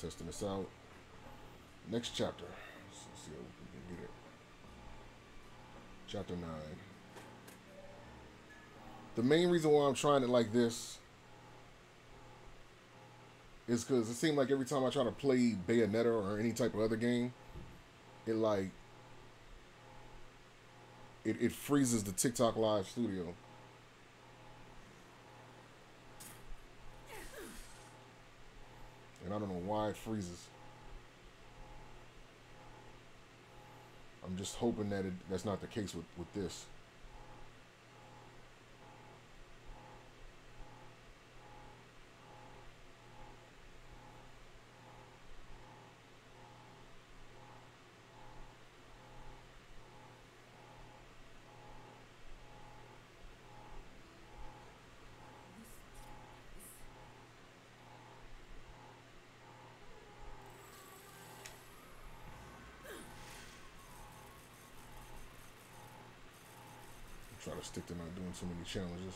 testing this out. Next chapter. Let's see how we can get it. Chapter 9. The main reason why I'm trying it like this is because it seemed like every time I try to play Bayonetta or any type of other game, it freezes the TikTok Live Studio. And I don't know why it freezes. I'm just hoping that that's not the case with this. Try to stick to not doing so many challenges.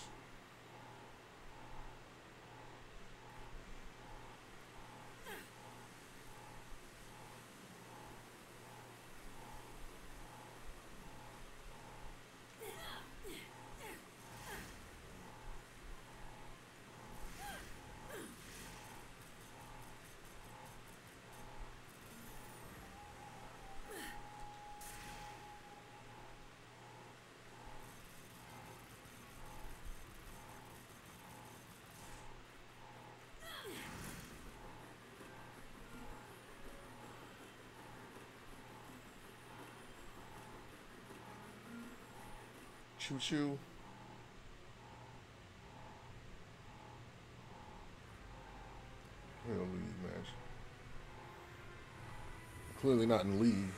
Choo-choo. We're in a league match. Clearly not in league.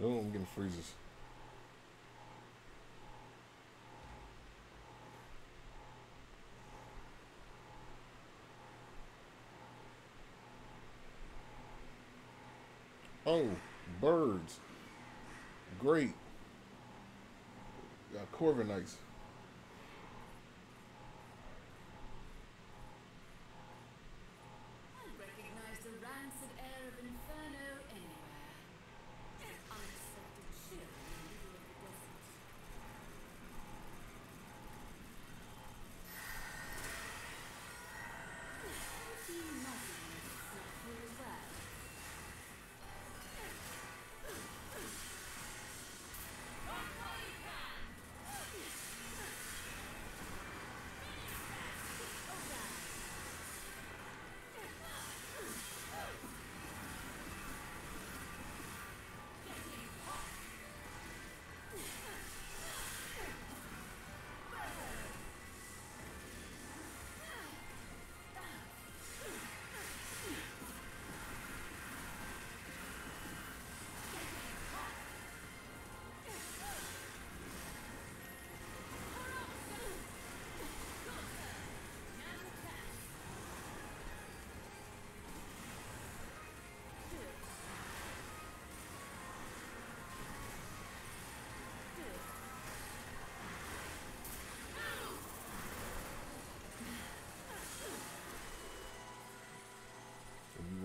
Oh, I'm getting freezes. Oh, birds. Great. Got Corvenites.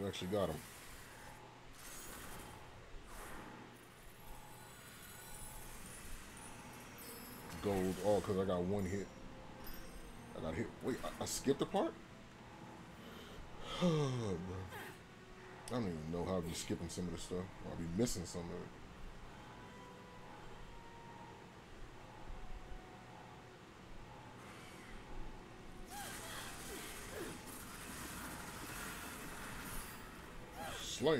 Actually got him. Gold, all because I got one hit. I got hit. Wait, I skipped a part? Oh, bro. I don't even know how I'll be skipping some of this stuff. I'll be missing some of it. Slam.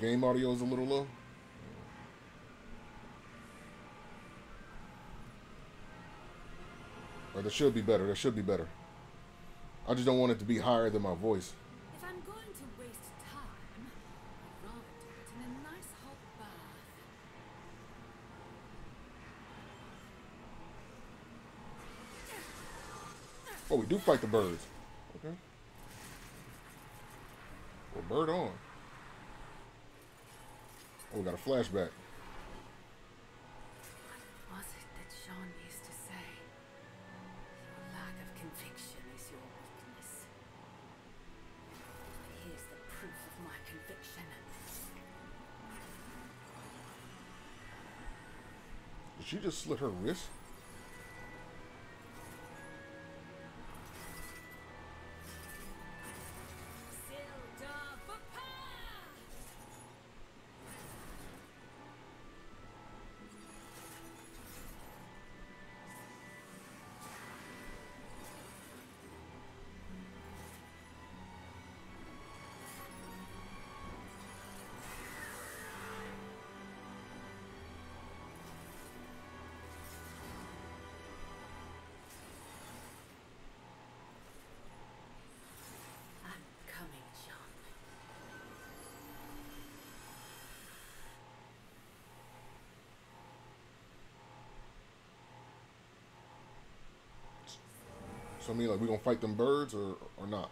Game audio is a little low. Or that should be better. That should be better. I just don't want it to be higher than my voice. If I'm going to waste time, I'd rather do it in a nice hot bath. Oh, we do fight the birds. Okay. Well, bird on. Oh, we got a flashback. She just slit her wrist. So I mean, like, we gonna fight them birds or not?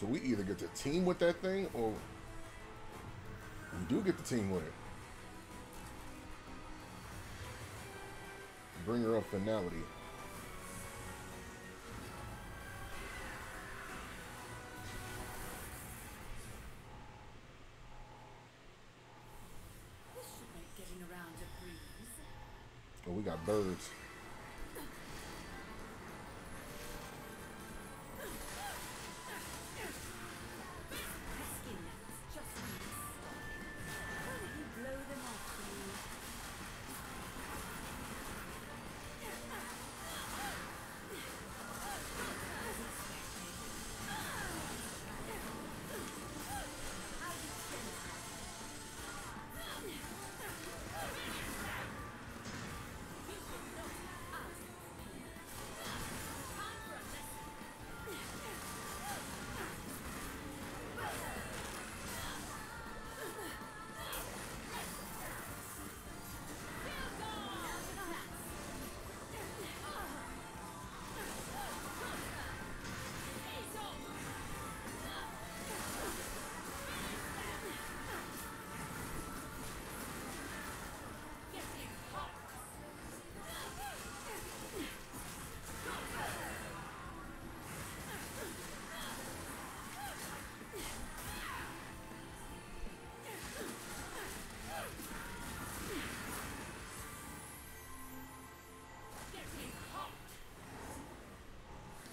So we either get to team with that thing, or we do get to team with it. Bring her up finality. Birds.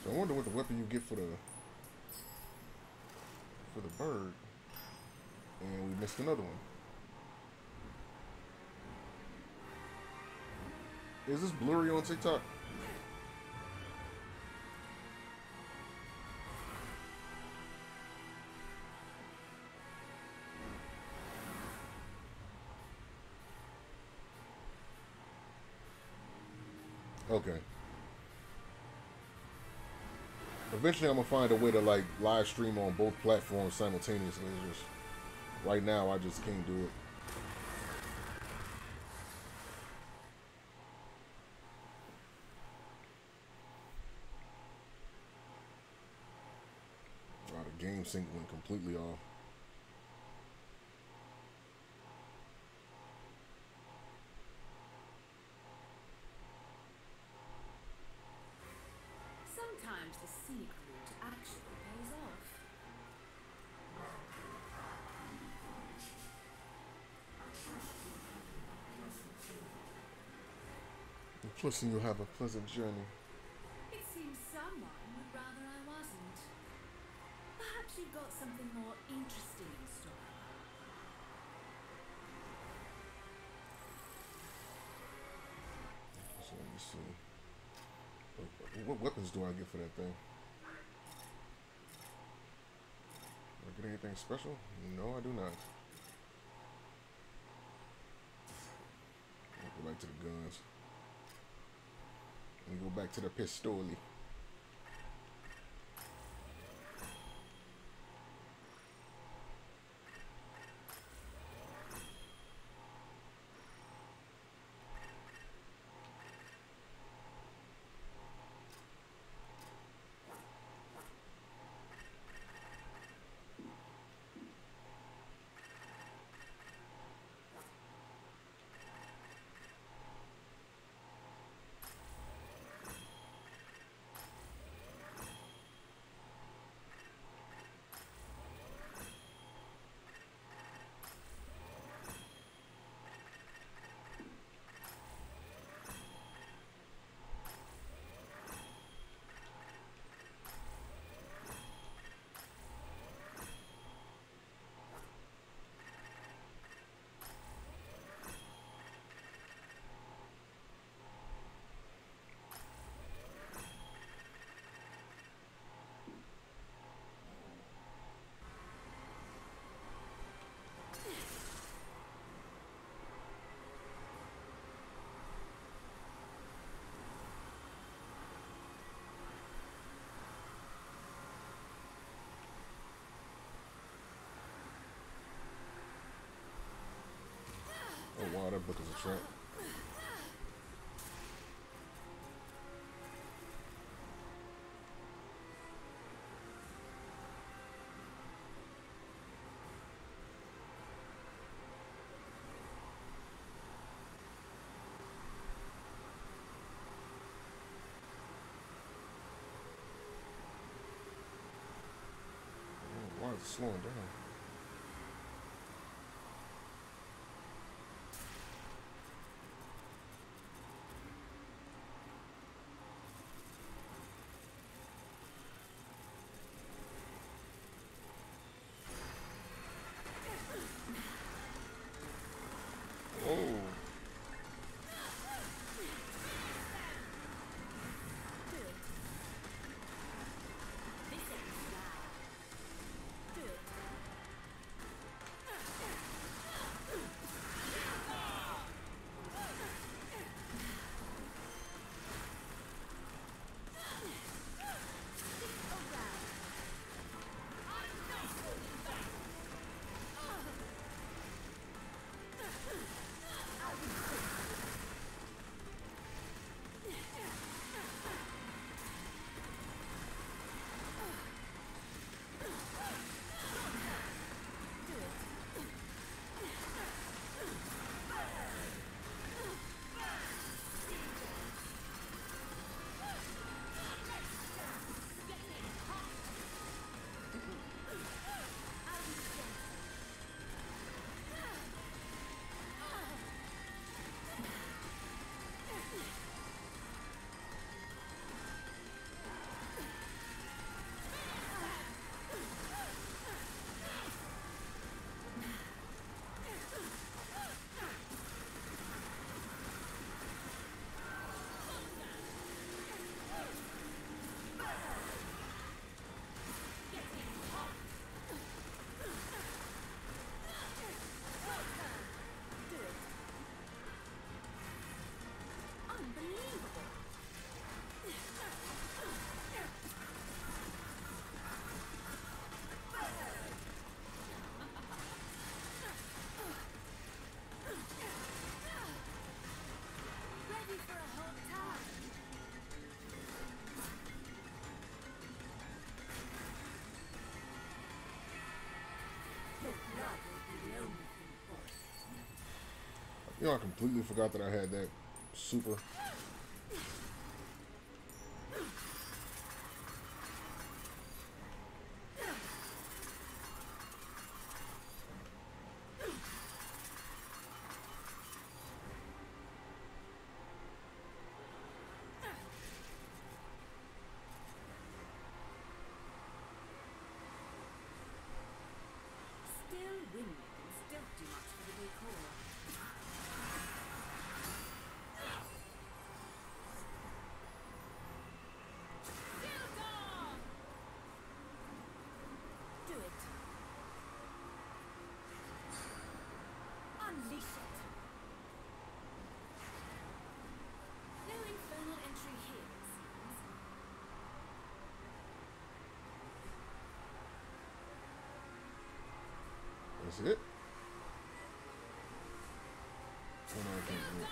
I wonder what the weapon you get for the bird. And we missed another one. Is this blurry on TikTok? Okay. Eventually, I'm gonna find a way to like live stream on both platforms simultaneously. It's just, right now, I just can't do it. Wow, the game sync went completely off. Listen, you'll have a pleasant journey. It seems someone would rather I wasn't. Perhaps you've got something more interesting in store. me see. What weapons do I get for that thing? Do I get anything special? No, I do not. I'll go back to the guns. And go back to the pistoli. Wow, that book is a trap. Why is it slowing down? You know, I completely forgot that I had that super. That's it? Oh, no, I can't do it.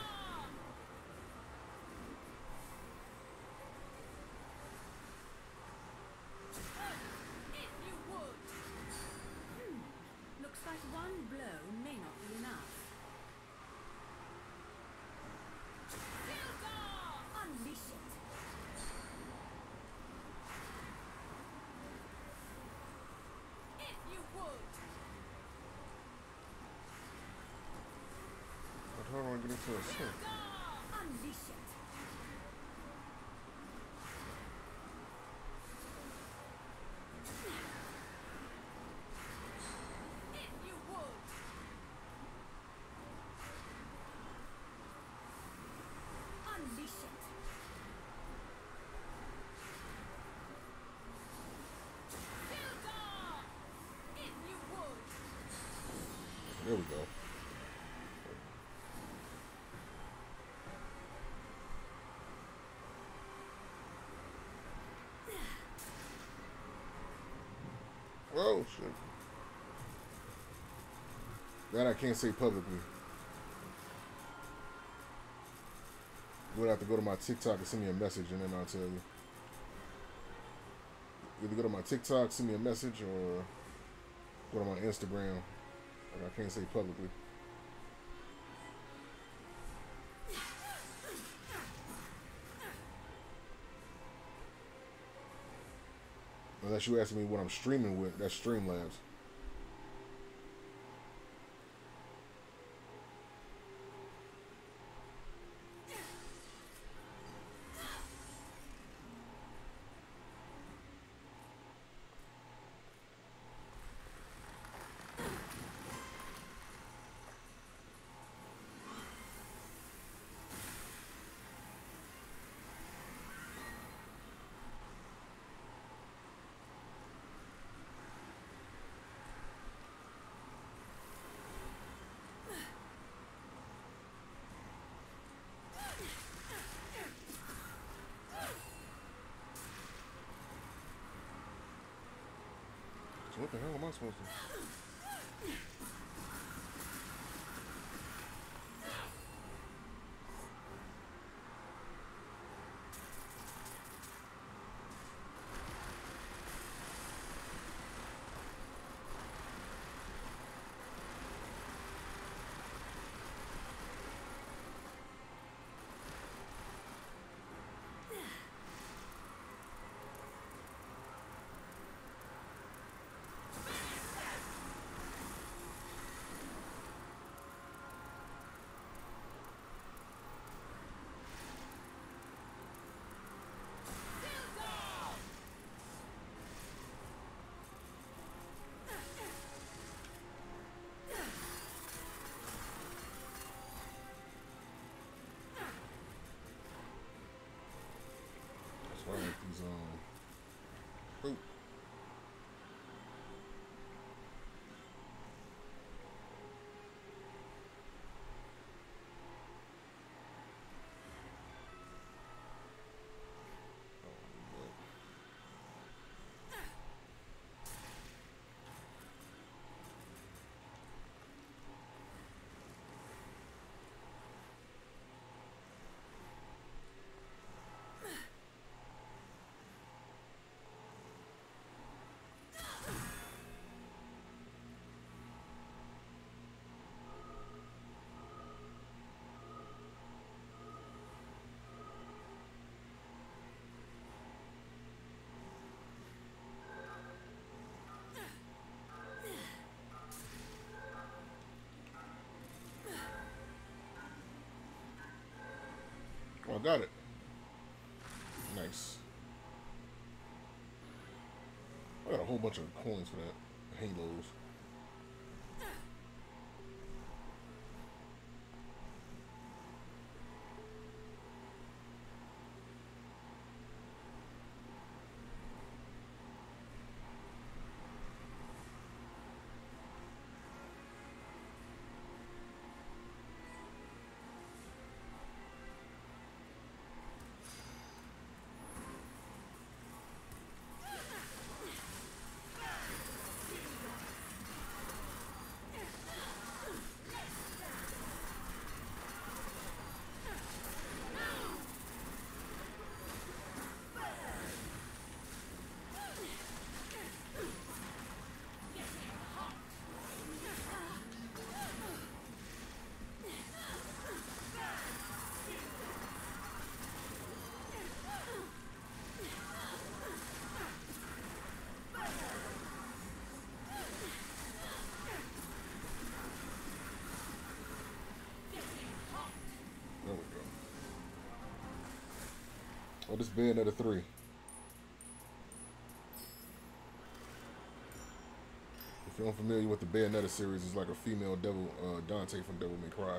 There we go. Oh, shit. That I can't say publicly. You'll have to go to my TikTok and send me a message, and then I'll tell you. Either go to my TikTok, send me a message, or go to my Instagram. I can't say publicly. Unless you ask me what I'm streaming with, that's Streamlabs. What the hell am I supposed to do? Like these, oh. I got it. Nice. I got a whole bunch of coins for that. Halos. Oh, this Bayonetta 3. If you're unfamiliar with the Bayonetta series, it's like a female devil, Dante from Devil May Cry.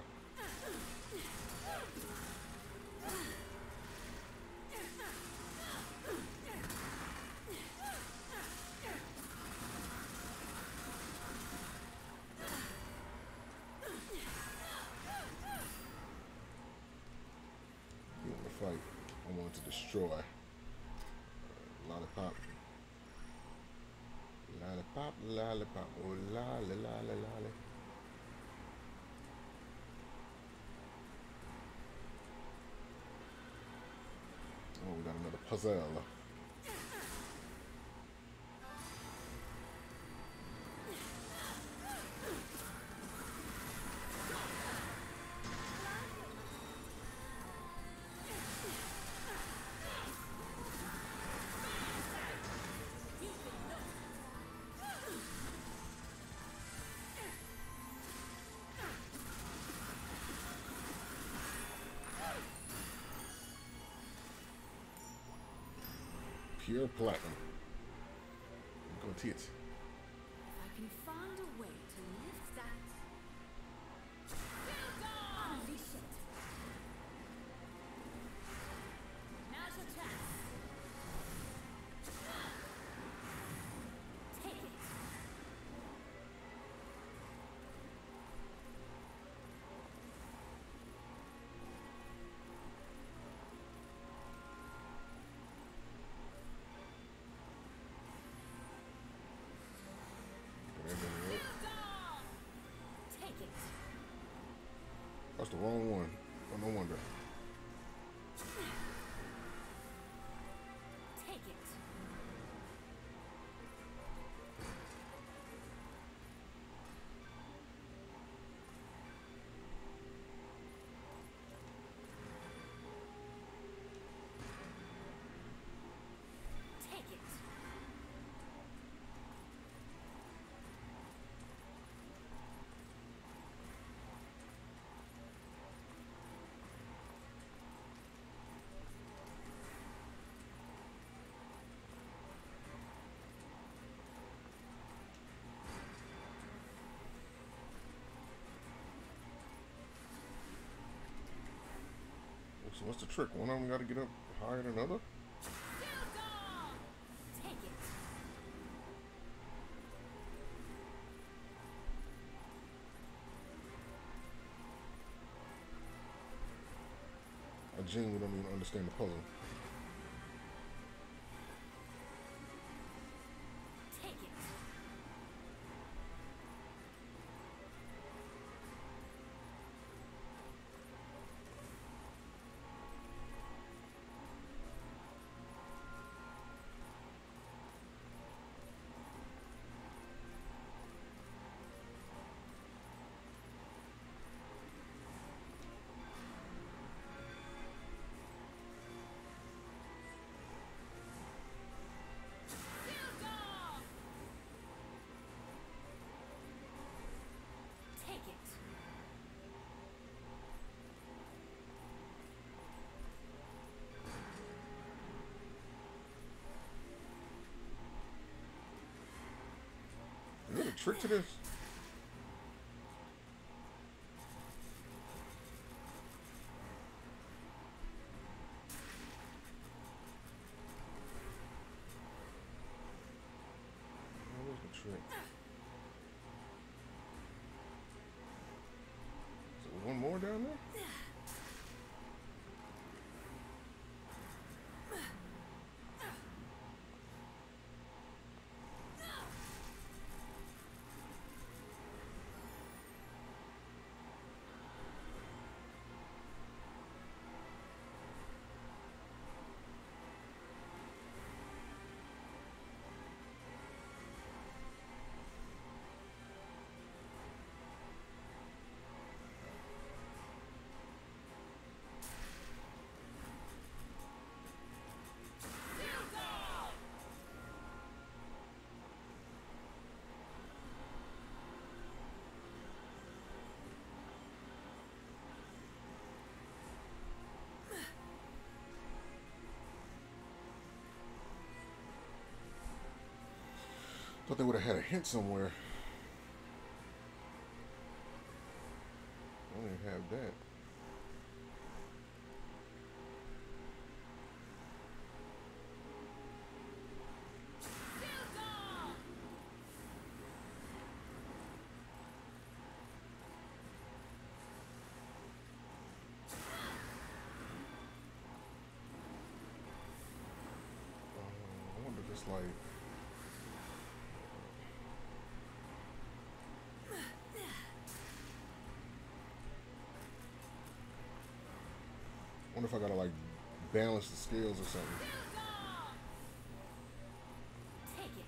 Lollipop, oh lolly, lolly, lolly. Oh, we got another puzzle. Pure platinum. Go tits. I can find a way to lift that. Unleash it. Now's your chance. Take it. That's the wrong one. Oh, no wonder. Take it. Take it. So what's the trick? One of them got to get up higher than another? Take it. I genuinely don't even understand the puzzle. Trick to this. What was the trick? Is there one more down there? Thought they would have had a hint somewhere. I don't even have that. I wonder if I gotta like balance the scales or something. Take it. Take it.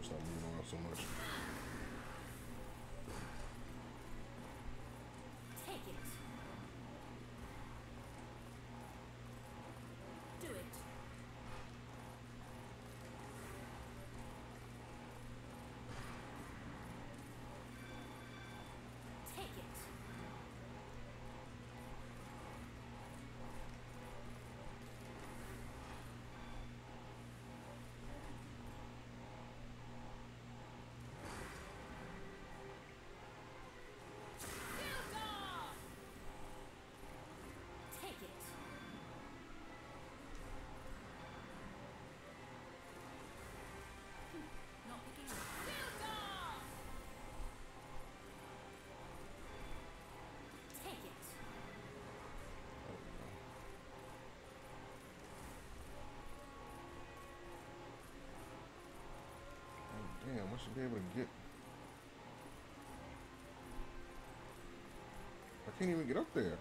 Stop moving around so much. Take it. Do it. Take it. Damn, I should be able to get... I can't even get up there.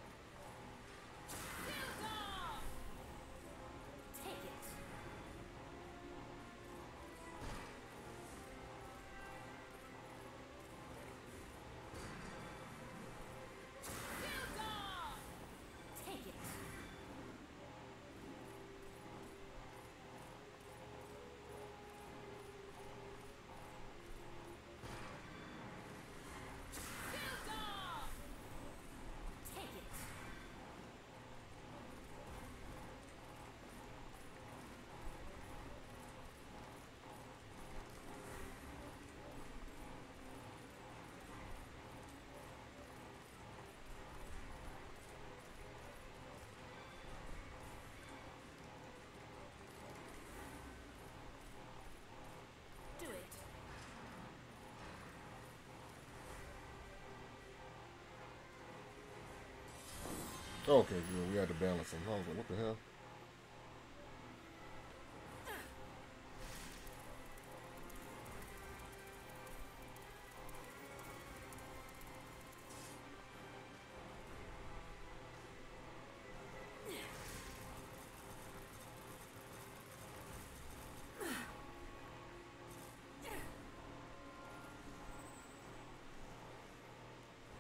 Okay, good. We had to balance them. I was like, what the hell?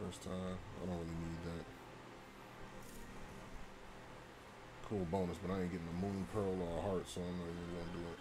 First time. I don't really need that. Cool bonus, but I ain't getting a moon, pearl, or a heart, so I'm not even gonna do it.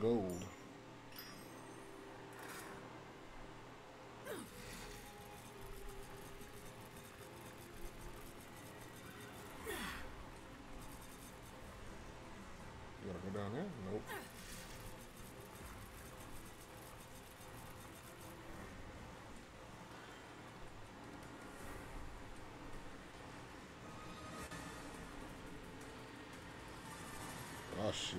gold. Oh, shit.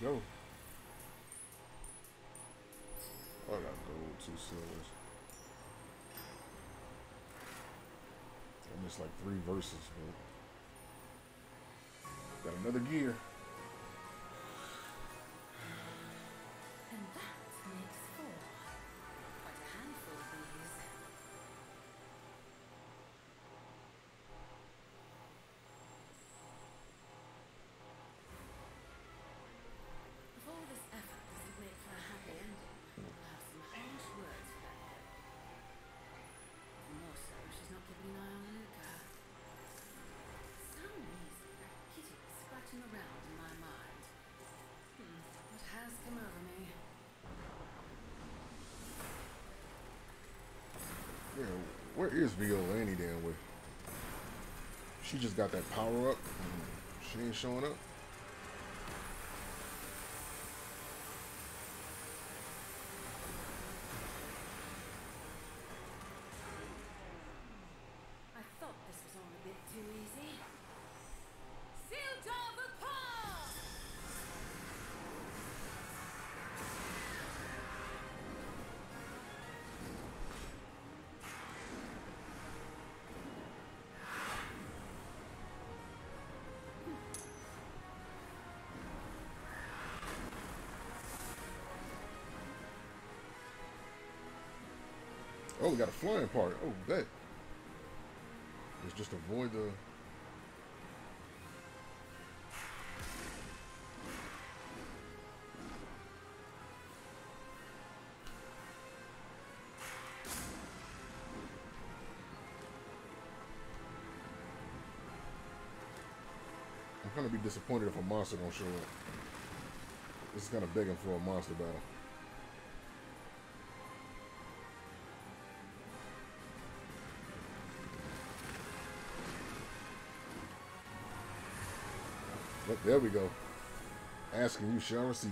Go. I got gold, 2 silvers. I missed like 3 verses, but got another gear. Where is Viola any damn way? She just got that power up. She ain't showing up. Oh, we got a flying part. Oh, bet. Let's just avoid the... I'm gonna be disappointed if a monster don't show up. This is kind of begging for a monster battle. But there we go. Asking you shall receive.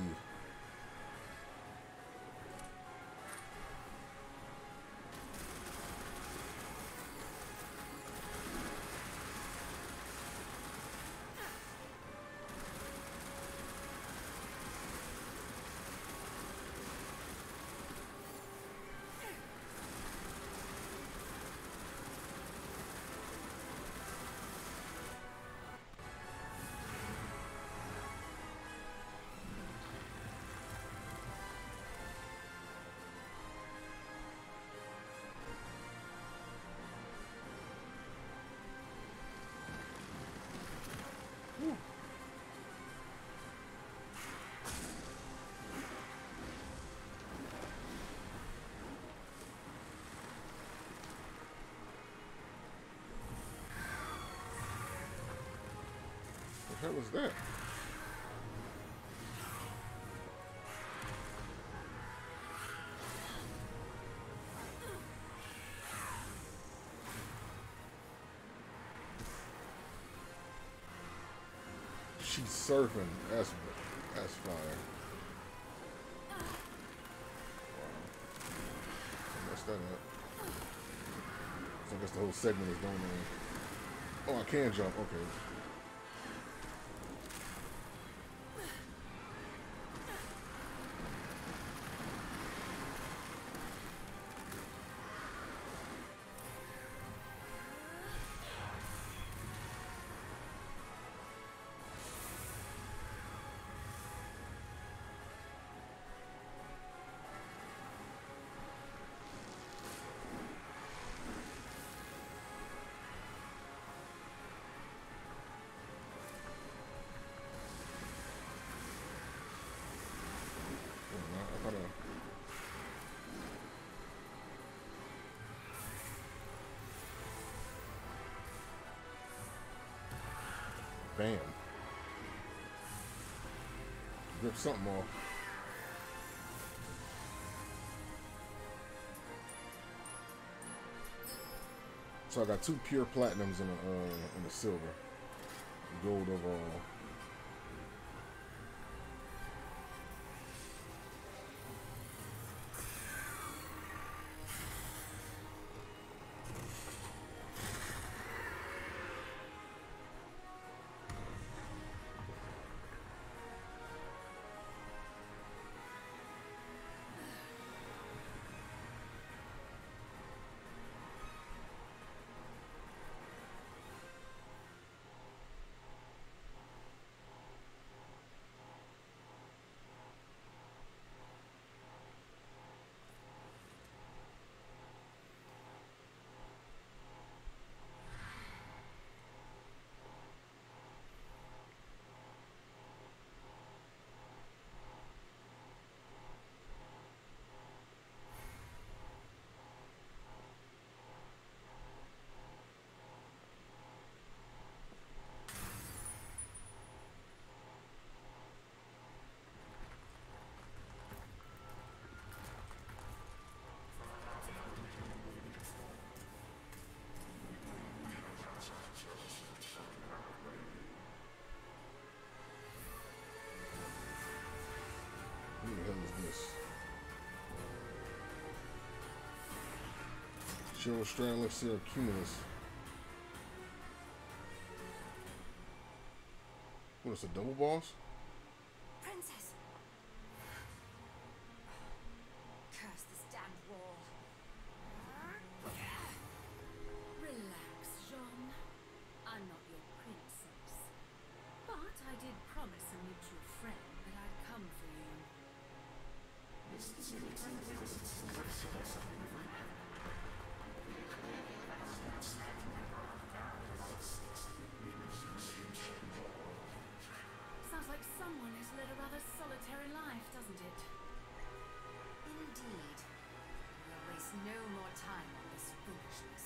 What was that? She's surfing. That's fire. Wow. I messed that up. So I guess the whole segment is going on. Oh, I can jump. Okay. Bam. Rip something off. So I got two pure platinums and a silver. Gold overall. Joe Stratocumulus. What is a double boss? Princess. Curse this damn wall. Relax, Jean. I'm not your princess. But I did promise a mutual friend that I'd come for you. Sounds like someone has led a rather solitary life, doesn't it? Indeed. We'll waste no more time on this foolishness.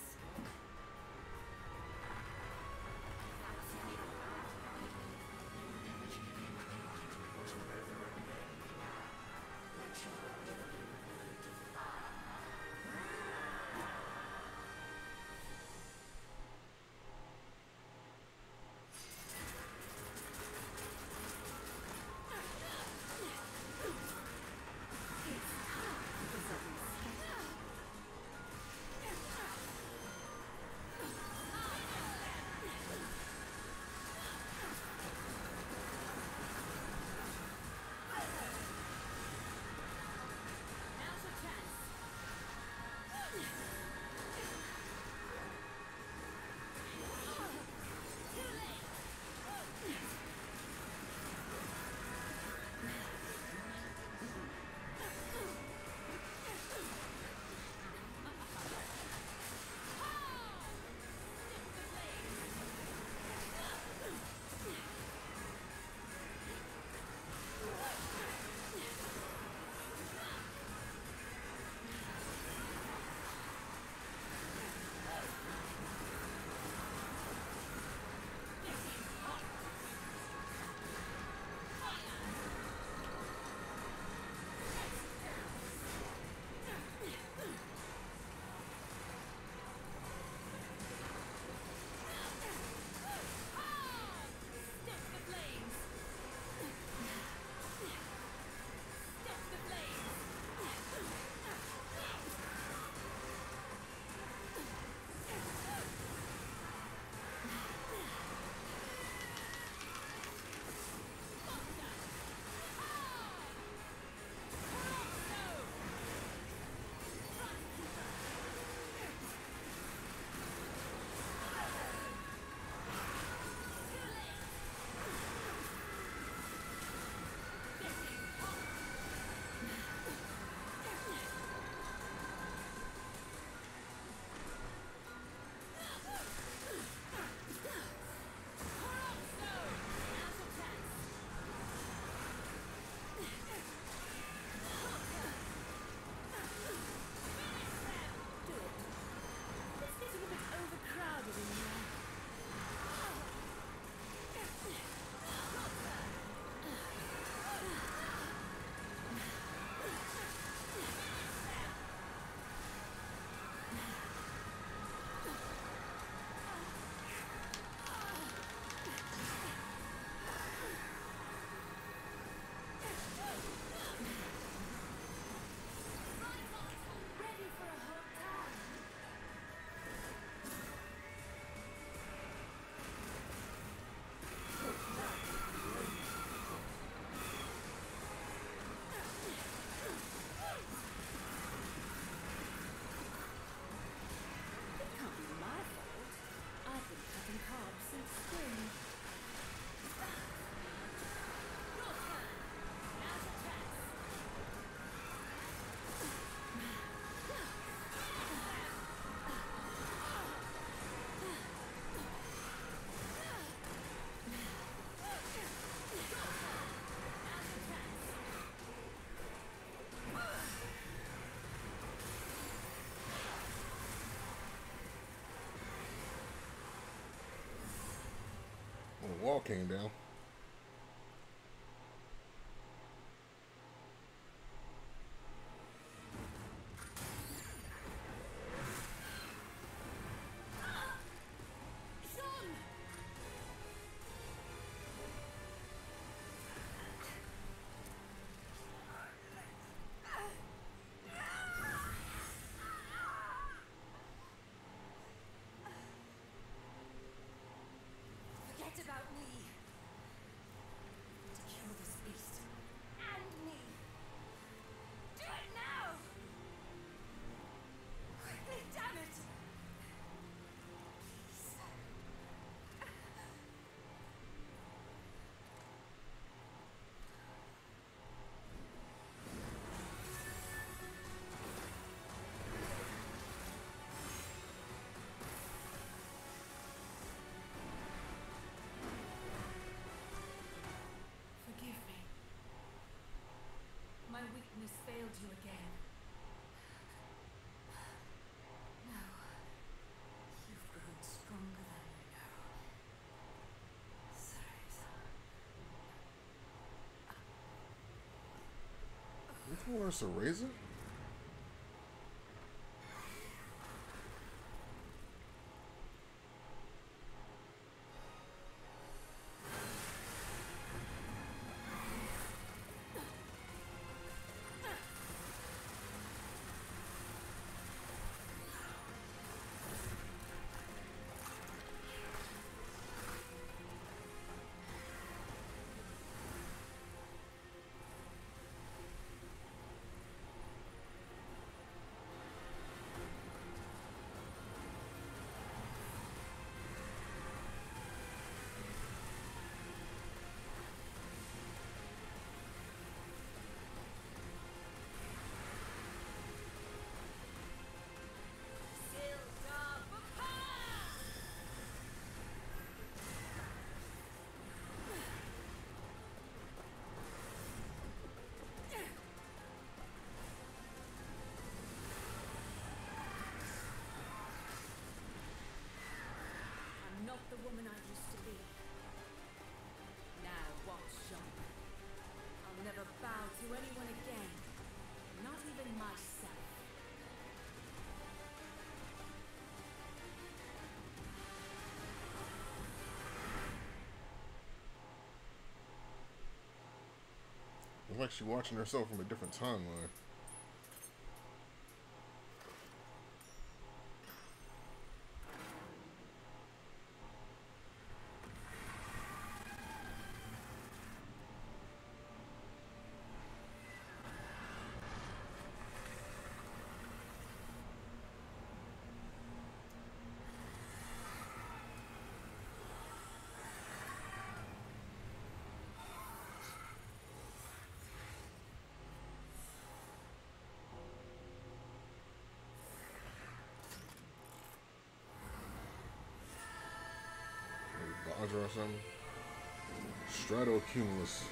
The wall came down. found you again. No, you've grown stronger than you know. Cereza. Which one is Cereza? Woman I used to be. Now watch John. I'll never bow to anyone again. Not even myself. It's like she's watching herself from a different timeline. Or something. Stratocumulus.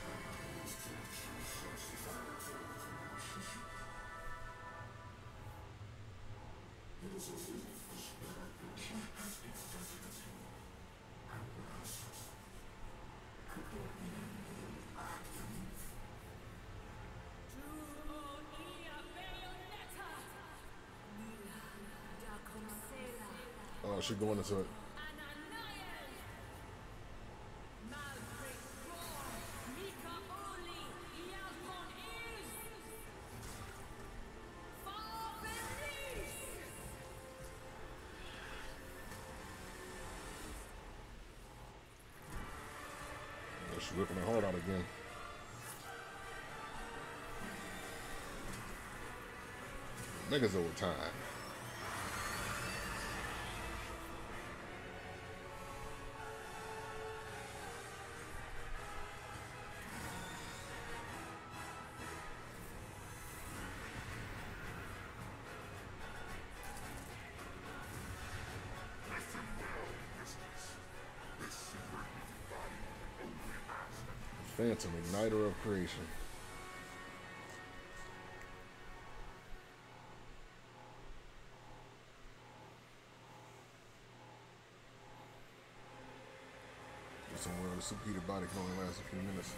Oh, she's going into it. She's whipping her heart out again. Niggas over time. Phantom Igniter of Creation. Somewhere the superheated body can only last a few minutes.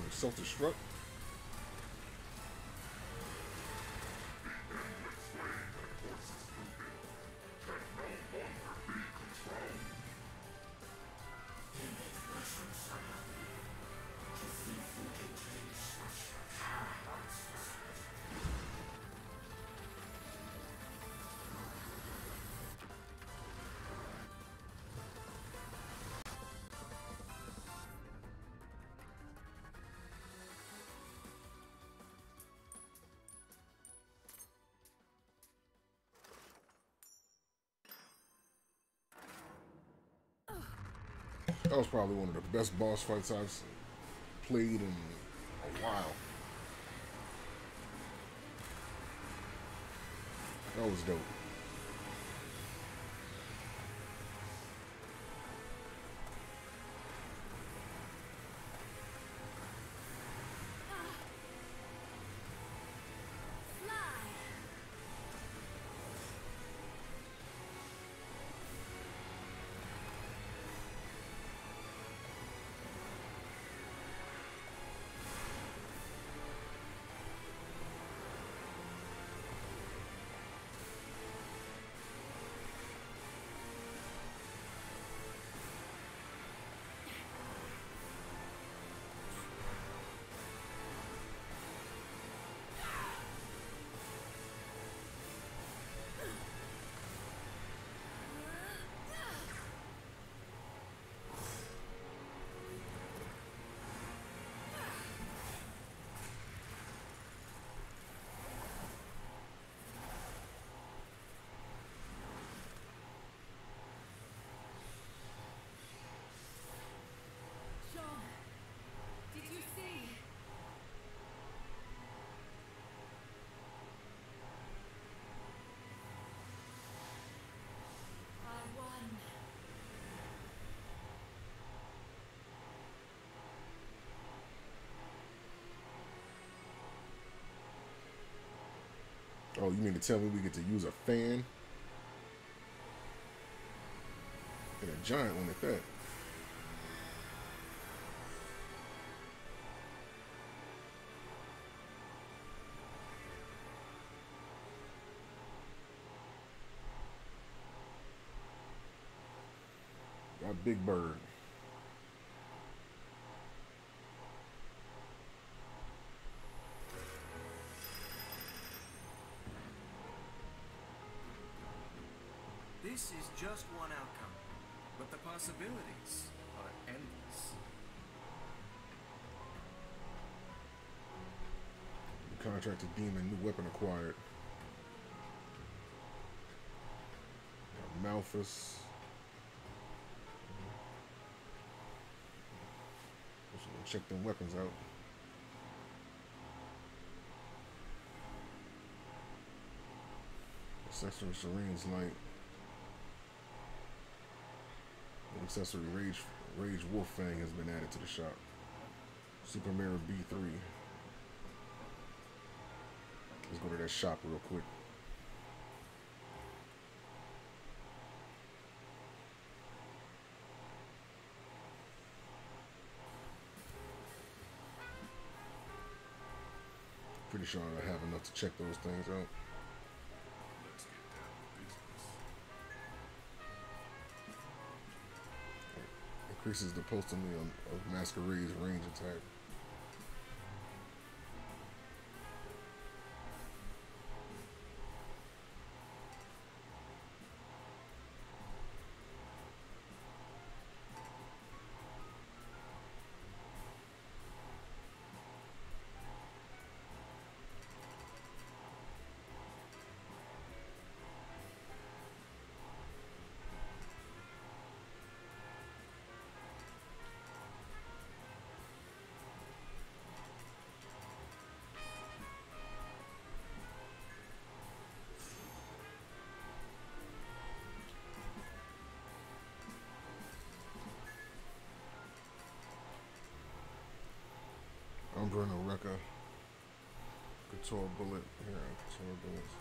going to self-destruct. That was probably one of the best boss fights I've played in a while. That was dope. Oh, you mean to tell me we get to use a fan? And a giant one at that. That big bird. This is just one outcome, but the possibilities are endless. New contract to demon, new weapon acquired. Malthus. Let's go check them weapons out. Accessor of Serene's Light. Accessory Rage Wolf Fang has been added to the shop. Super Mirror B3. Let's go to that shop real quick. Pretty sure I have enough to check those things out. Increases the posting of Masquerade's range attack. Bruno Recca, Couture Bullet, here are Couture Bullets.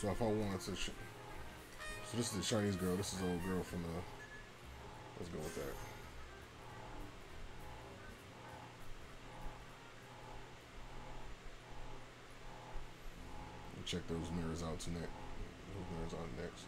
So if I wanted to, so this is the Chinese girl. This is the old girl from the. Let's go with that. Check those mirrors out tonight. Those mirrors on next.